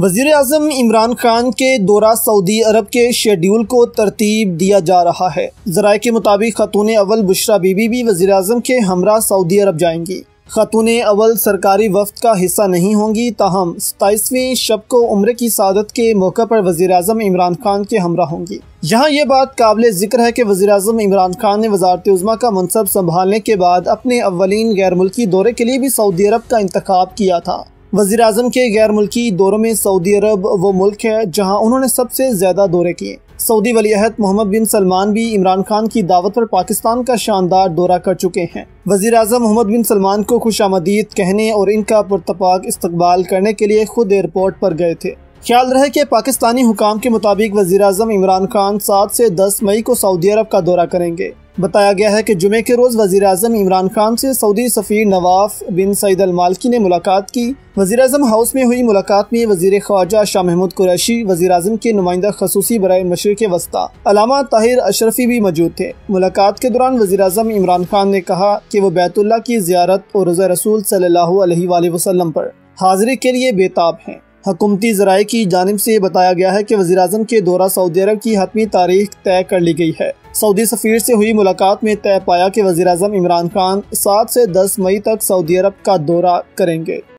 वज़ीर आज़म इमरान खान के दौरा सऊदी अरब के शेड्यूल को तरतीब दिया जा रहा है। ज़राए के मुताबिक ख़ातून अव्वल बुशरा बीबी भी वज़ीर आज़म के हमरा सऊदी अरब जाएंगी। ख़ातून अव्वल सरकारी वफ़द का हिस्सा नहीं होंगी, ताहम 27वीं शब को उम्र की सादत के मौके पर वज़ीर आज़म इमरान खान के हमरा होंगी। यहाँ ये बात काबिल ज़िक्र है कि वज़ीर आज़म इमरान खान ने वज़ारत उज़्मा का मनसब संभालने के बाद अपने अव्वलीन गैर मुल्की दौरे के लिए भी सऊदी अरब का इंतखाब किया था। वज़ीर आज़म के गैर मुल्की दौरों में सऊदी अरब वो मुल्क है जहाँ उन्होंने सबसे ज़्यादा दौरे किए। सऊदी वलीअहद मोहम्मद बिन सलमान भी इमरान खान की दावत पर पाकिस्तान का शानदार दौरा कर चुके हैं। वज़ीर आज़म मोहम्मद बिन सलमान को खुश आमदीद कहने और इनका पुरतपाक इस्तकबाल करने के लिए खुद एयरपोर्ट पर गए थे। ख्याल रहे कि पाकिस्तानी हुकाम के मुताबिक वज़ीर आज़म इमरान खान 7 से 10 मई को सऊदी अरब का दौरा करेंगे। बताया गया है कि जुमे के रोज़ वज़ीर आज़म इमरान खान से सऊदी सफ़ीर नवाफ बिन सईद अल माल्की ने मुलाकात की। वज़ीर आज़म हाउस में हुई मुलाकात में वज़ीर ख्वाजा शाह महमूद कुरैशी, वज़ीर आज़म के नुमाइंदा खसूसी बराए मशरिक़ वस्ता अलामा ताहिर अशरफी भी मौजूद थे। मुलाकात के दौरान वज़ीर आज़म इमरान खान ने कहा कि वो बैतुल्लाह की ज़ियारत और रोज़ा रसूल सल्लल्लाहु अलैहि वसल्लम पर हाज़िरी के लिए बेताब हैं। हुकूमती ज़राए की जानिब से बताया गया है कि वज़ीर आज़म के दौरा सऊदी अरब की हतमी तारीख तय कर ली गई है। सऊदी सफ़ीर से हुई मुलाकात में तय पाया कि वज़ीर आज़म इमरान खान 7 से 10 मई तक सऊदी अरब का दौरा करेंगे।